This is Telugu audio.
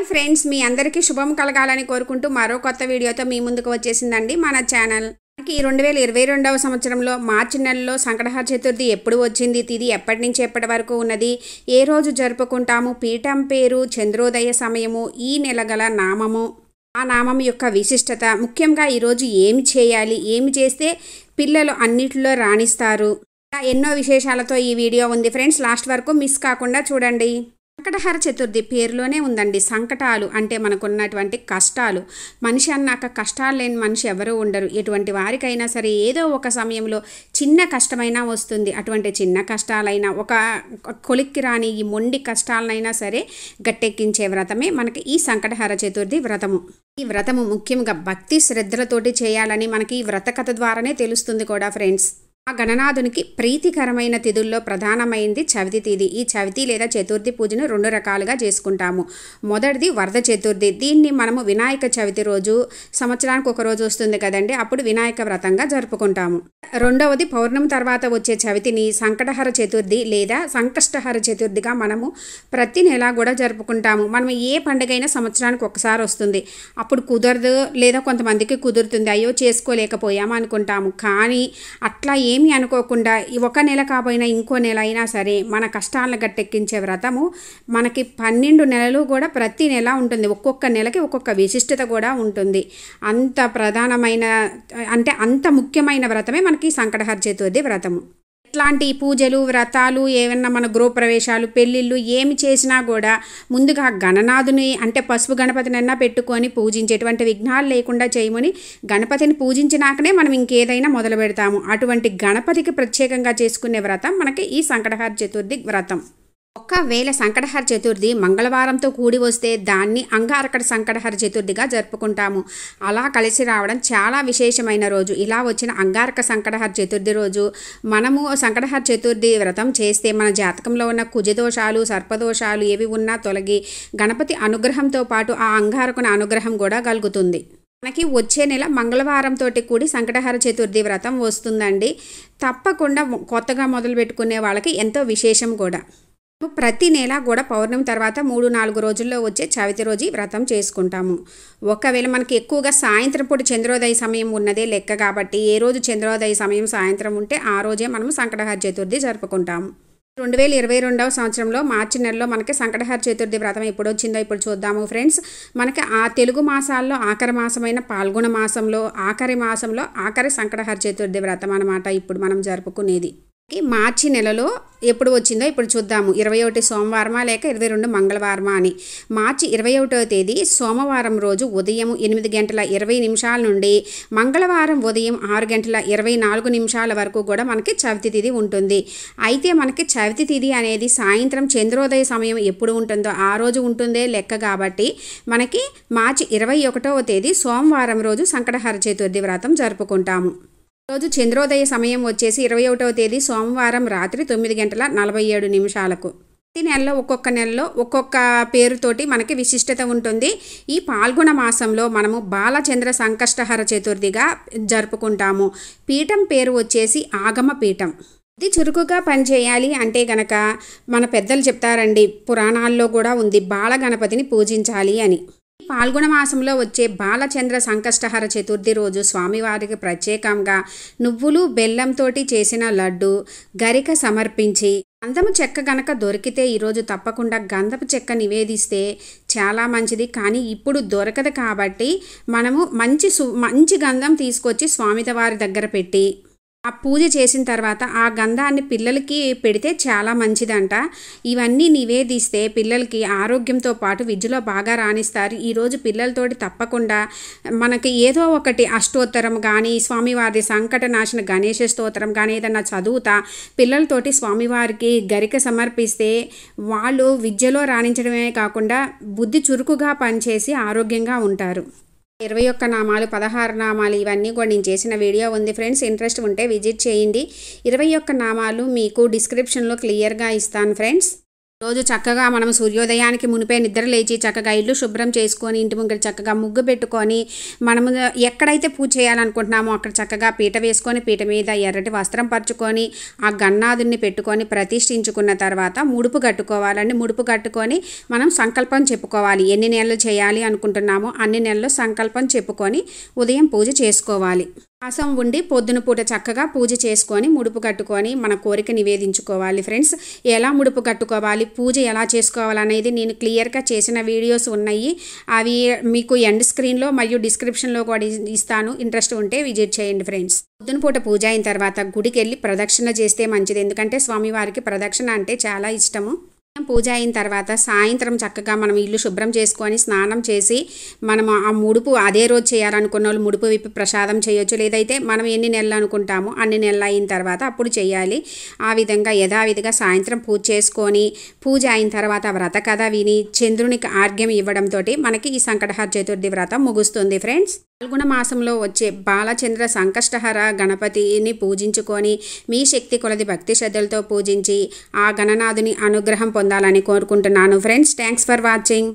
हाय फ्रेंड्स मी अंदरिकी शुभम कलगालनी कोरुकुंटू मरो कोत्त वीडियोतो मी मुंदुकु वच्चेसिंदंडी मन चैनल। మనకి 2022వ సంవత్సరంలో మార్చి నెలలో సంకటహర చతుర్థి ఎప్పుడు వచ్చింది, తిది ఎప్పటి నుంచి ఎప్పటి వరకు ఉన్నది, ఏ రోజు జరుపుకుంటాము, పీఠం పేరు, చంద్రోదయ సమయము, ఈ నెలగల నామము, ఆ నామం యొక్క విశిష్టత, ముఖ్యంగా ఈ రోజు ఏమి చేయాలి, ఏమి చేస్తే పిల్లలు అన్నిటిలో రాణిస్తారు, ఎన్నో విశేషాలతో ఈ వీడియో ఉంది ఫ్రెండ్స్, లాస్ట్ వరకు మిస్ కాకుండా చూడండి। సంకటహర చతుర్థి పేరులోనే ఉందండి, సంకటాలు అంటే మనకున్నటువంటి కష్టాలు। మనిషి అన్నాక కష్టాలు లేని మనిషి ఎవరు ఉండరు, ఎటువంటి వారికైనా సరే ఏదో ఒక సమయంలో చిన్న కష్టమైనా వస్తుంది। అటువంటి చిన్న కష్టాలైనా ఒక కొలిక్కి రాని ఈ మొండి కష్టాలైనా సరే గట్టెక్కించే వ్రతమే మనకి ఈ సంకటహర చతుర్థి వ్రతము। ఈ వ్రతము ముఖ్యంగా భక్తి శ్రద్ధలతోటి చేయాలని మనకి ఈ వ్రతకథ ద్వారానే తెలుస్తుంది కూడా ఫ్రెండ్స్। ఆ గణనాథునికి ప్రీతికరమైన తిథుల్లో ప్రధానమైనది చవితి తిథి। ఈ చవితి లేదా చతుర్థి పూజను రెండు రకాలుగా చేసుకుంటాము। మొదటిది వరద చతుర్థి, దీన్ని మనము వినాయక చవితి రోజు, సంవత్సరానికి ఒక రోజు వస్తుంది కదండి, అప్పుడు వినాయక వ్రతంగా జరుపుకుంటాము। రెండవది పౌర్ణమి తర్వాత వచ్చే చవితిని సంకటహర చతుర్థి లేదా సంకష్టహర చతుర్థిగా మనము ప్రతి నెల కూడా జరుపుకుంటాము। మనం ఏ పండుగైనా సంవత్సరానికి ఒకసారి వస్తుంది, అప్పుడు కుదరదు లేదా కొంతమందికి కుదురుతుంది, అయ్యో చేసుకోలేకపోయాము అనుకుంటాము। కానీ అట్లా ఏమీ అనుకోకుండా ఒక నెల కాపోయినా ఇంకో నెల అయినా సరే మన కష్టాలను గట్టెక్కించే వ్రతము మనకి 12 నెలలు కూడా ప్రతి నెల ఉంటుంది। ఒక్కొక్క నెలకి ఒక్కొక్క విశిష్టత కూడా ఉంటుంది। అంత ప్రధానమైన అంటే అంత ముఖ్యమైన వ్రతమే మనకి సంకటహర చతుర్థి వ్రతము। ఇట్లాంటి పూజలు వ్రతాలు ఏమన్నా మన గృహప్రవేశాలు పెళ్ళిళ్ళు ఏమి చేసినా కూడా ముందుగా గణనాథుని అంటే పసుపు గణపతినైనా పెట్టుకొని పూజించేటువంటి విఘ్నాలు లేకుండా చేయమని గణపతిని పూజించినాకనే మనం ఇంకేదైనా మొదలు పెడతాము। అటువంటి గణపతికి ప్రత్యేకంగా చేసుకునే వ్రతం మనకి ఈ సంకటహర చతుర్థి వ్రతం। ఒకవేళ సంకటహర చతుర్థి మంగళవారంతో కూడి వస్తే దాన్ని అంగారక సంకటహర చతుర్థిగా జరుపుకుంటాము। అలా కలిసి రావడం చాలా విశేషమైన రోజు। ఇలా వచ్చిన అంగారక సంకటహర చతుర్థి రోజు మనము సంకటహర చతుర్థి వ్రతం చేస్తే మన జాతకంలో ఉన్న కుజదోషాలు సర్పదోషాలు ఏవి ఉన్నా తొలగి గణపతి అనుగ్రహంతో పాటు ఆ అంగారకుని అనుగ్రహం కూడా కలుగుతుంది। మనకి వచ్చే నెల మంగళవారంతో కూడి సంకటహర చతుర్థి వ్రతం వస్తుందండి, తప్పకుండా కొత్తగా మొదలుపెట్టుకునే వాళ్ళకి ఎంతో విశేషం కూడా। ప్రతి నెల కూడా పౌర్ణమి తర్వాత 3-4 రోజుల్లో వచ్చే చవితి రోజు వ్రతం చేసుకుంటాము। ఒకవేళ మనకి ఎక్కువగా సాయంత్రం పూట చంద్రోదయ సమయం ఉన్నదే లెక్క కాబట్టి ఏ రోజు చంద్రోదయ సమయం సాయంత్రం ఉంటే ఆ రోజే మనం సంకటహర చతుర్థి జరుపుకుంటాము। 2022వ సంవత్సరంలో మార్చి నెలలో మనకి సంకటహర చతుర్థి వ్రతం ఎప్పుడు వచ్చిందో ఇప్పుడు చూద్దాము ఫ్రెండ్స్। మనకి ఆ తెలుగు మాసాల్లో ఆఖరి మాసమైన పాల్గొన మాసంలో ఆఖరి సంకటహర చతుర్థి వ్రతం అన్నమాట ఇప్పుడు మనం జరుపుకునేది। మార్చి నెలలో ఎప్పుడు వచ్చిందో ఇప్పుడు చూద్దాము, 21 సోమవారమా లేక 22 మంగళవారమా అని। మార్చి 21వ తేదీ సోమవారం రోజు ఉదయం 8:20 నుండి మంగళవారం ఉదయం 6:24 వరకు కూడా మనకి చవితి తిథి ఉంటుంది। అయితే మనకి చవితి తిథి అనేది సాయంత్రం చంద్రోదయ సమయం ఎప్పుడు ఉంటుందో ఆ రోజు ఉంటుందే లెక్క కాబట్టి మనకి మార్చి 21వ తేదీ సోమవారం రోజు సంకటహర చతుర్థి వ్రతం జరుపుకుంటాము। రోజు చంద్రోదయ సమయం వచ్చేసి 21వ తేదీ సోమవారం రాత్రి 9:47 ప్రతి నెలలో ఒక్కొక్క నెలలో ఒక్కొక్క పేరుతోటి మనకి విశిష్టత ఉంటుంది। ఈ పాల్గొన మాసంలో మనము బాలచంద్ర సంకష్టహర చతుర్థిగా జరుపుకుంటాము। పీఠం పేరు వచ్చేసి ఆగమ పీఠం। ఇది చురుకుగా పనిచేయాలి అంటే గనక మన పెద్దలు చెప్తారండి, పురాణాల్లో కూడా ఉంది బాల గణపతిని పూజించాలి అని। పాల్గొన మాసంలో వచ్చే బాలచంద్ర సంకష్టహర చతుర్థి రోజు స్వామివారికి ప్రత్యేకంగా నువ్వులు బెల్లంతో చేసిన లడ్డు గరిక సమర్పించి గంధపు చెక్క గనక దొరికితే ఈరోజు తప్పకుండా గంధపు చెక్క నివేదిస్తే చాలా మంచిది। కానీ ఇప్పుడు దొరకదు కాబట్టి మనము మంచి గంధం తీసుకొచ్చి స్వామివారి దగ్గర పెట్టి ఆ పూజ చేసిన తర్వాత ఆ గంధాన్ని పిల్లలకి పెడితే చాలా మంచిదంట। ఇవన్నీ నివేదిస్తే పిల్లలకి ఆరోగ్యంతో పాటు విద్యలో బాగా రాణిస్తారు। ఈరోజు పిల్లలతోటి తప్పకుండా మనకి ఏదో ఒకటి అష్టోత్తరం కానీ స్వామివారి సంకటనాశన గణేశ స్తోత్రం కానీ ఏదన్నా చదువుతా పిల్లలతోటి స్వామివారికి గరిక సమర్పిస్తే వాళ్ళు విద్యలో రాణించడమే కాకుండా బుద్ధి చురుకుగా పనిచేసి ఆరోగ్యంగా ఉంటారు। 21 నామాలు 16 నామాలు ఇవన్నీ కూడా నేను చేసిన వీడియో ఉంది ఫ్రెండ్స్, ఇంట్రెస్ట్ ఉంటే విజిట్ చేయండి। 21 నామాలు మీకు డిస్క్రిప్షన్లో క్లియర్గా ఇస్తాను ఫ్రెండ్స్। రోజు చక్కగా మనం సూర్యోదయానికి మునిపే నిద్ర లేచి చక్కగా ఇల్లు శుభ్రం చేసుకొని ఇంటి ముంగట చక్కగా ముగ్గు పెట్టుకొని మనం ఎక్కడైతే పూజ చేయాలనుకుంటున్నామో అక్కడ చక్కగా పీట వేసుకొని పీట మీద ఎర్రటి వస్త్రం పర్చుకొని ఆ గన్నాదుని పెట్టుకొని ప్రతిష్ఠించుకున్న తర్వాత ముడుపు కట్టుకోవాలండి. ముడుపు కట్టుకొని మనం సంకల్పం చెప్పుకోవాలి. ఎన్ని నెలలు చేయాలి అనుకుంటున్నామో అన్ని నెలలు సంకల్పం చెప్పుకొని ఉదయం పూజ చేసుకోవాలి. మాసం ఉండి పొద్దున పూట చక్కగా పూజ చేసుకొని ముడుపు కట్టుకొని మన కోరిక నివేదించుకోవాలి. ఫ్రెండ్స్, ఎలా ముడుపు కట్టుకోవాలి, పూజ ఎలా చేసుకోవాలనేది నేను క్లియర్గా చేసిన వీడియోస్ ఉన్నాయి. అవి మీకు ఎండ్ స్క్రీన్లో మరియు డిస్క్రిప్షన్లో కూడా ఇస్తాను. ఇంట్రెస్ట్ ఉంటే విజిట్ చేయండి ఫ్రెండ్స్. పొద్దున పూట పూజ అయిన తర్వాత గుడికి వెళ్ళి ప్రదక్షిణ చేస్తే మంచిది. ఎందుకంటే స్వామివారికి ప్రదక్షిణ అంటే చాలా ఇష్టము. పూజ అయిన తర్వాత సాయంత్రం చక్కగా మనం ఇల్లు శుభ్రం చేసుకొని స్నానం చేసి మనం ఆ ముడుపు అదే రోజు చేయాలనుకున్న వాళ్ళు ముడుపు విప్పి ప్రసాదం చేయొచ్చు. లేదైతే మనం ఎన్ని నెలలు అనుకుంటామో అన్ని నెలలు అయిన తర్వాత అప్పుడు చేయాలి. ఆ విధంగా యథావిధిగా సాయంత్రం పూజ చేసుకొని పూజ అయిన తర్వాత వ్రతకథ విని చంద్రునికి ఆర్ఘ్యం ఇవ్వడంతో మనకి ఈ సంకటహర చతుర్థి వ్రతం ముగుస్తుంది ఫ్రెండ్స్. ఫాల్గుణ మాసంలో వచ్చే బాలచంద్ర సంకష్టహర గణపతిని పూజించుకొని మీ శక్తి కొలది భక్తి శ్రద్ధలతో పూజించి ఆ గణనాథుని అనుగ్రహం పొందాలని కోరుకుంటున్నాను ఫ్రెండ్స్. Thanks for watching.